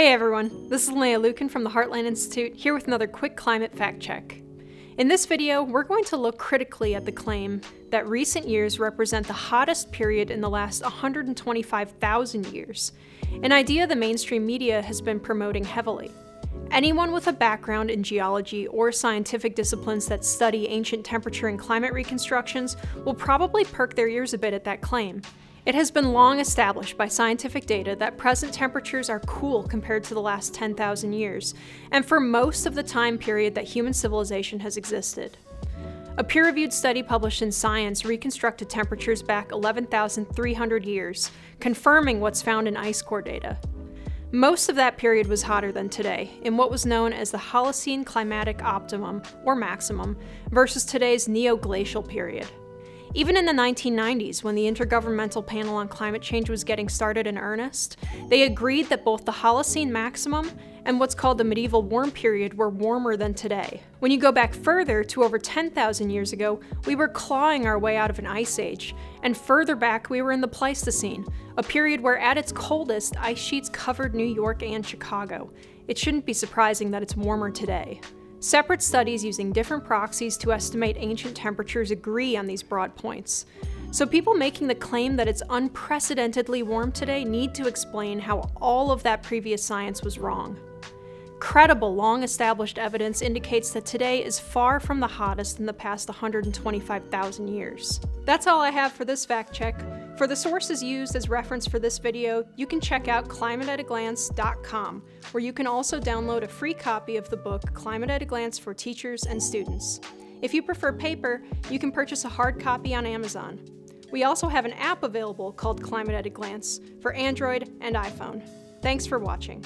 Hey everyone, this is Linnea Lueken from the Heartland Institute, here with another quick climate fact check. In this video, we're going to look critically at the claim that recent years represent the hottest period in the last 125,000 years, an idea the mainstream media has been promoting heavily. Anyone with a background in geology or scientific disciplines that study ancient temperature and climate reconstructions will probably perk their ears a bit at that claim. It has been long established by scientific data that present temperatures are cool compared to the last 10,000 years, and for most of the time period that human civilization has existed. A peer-reviewed study published in Science reconstructed temperatures back 11,300 years, confirming what's found in ice core data. Most of that period was hotter than today, in what was known as the Holocene Climatic Optimum, or maximum, versus today's neoglacial period. Even in the 1990s, when the Intergovernmental Panel on Climate Change was getting started in earnest, they agreed that both the Holocene maximum and what's called the Medieval Warm Period were warmer than today. When you go back further to over 10,000 years ago, we were clawing our way out of an ice age, and further back we were in the Pleistocene, a period where at its coldest, ice sheets covered New York and Chicago. It shouldn't be surprising that it's warmer today. Separate studies using different proxies to estimate ancient temperatures agree on these broad points. So people making the claim that it's unprecedentedly warm today need to explain how all of that previous science was wrong. Credible, long-established evidence indicates that today is far from the hottest in the past 125,000 years. That's all I have for this fact check. For the sources used as reference for this video, you can check out climateataglance.com, where you can also download a free copy of the book Climate at a Glance for teachers and students. If you prefer paper, you can purchase a hard copy on Amazon. We also have an app available called Climate at a Glance for Android and iPhone. Thanks for watching.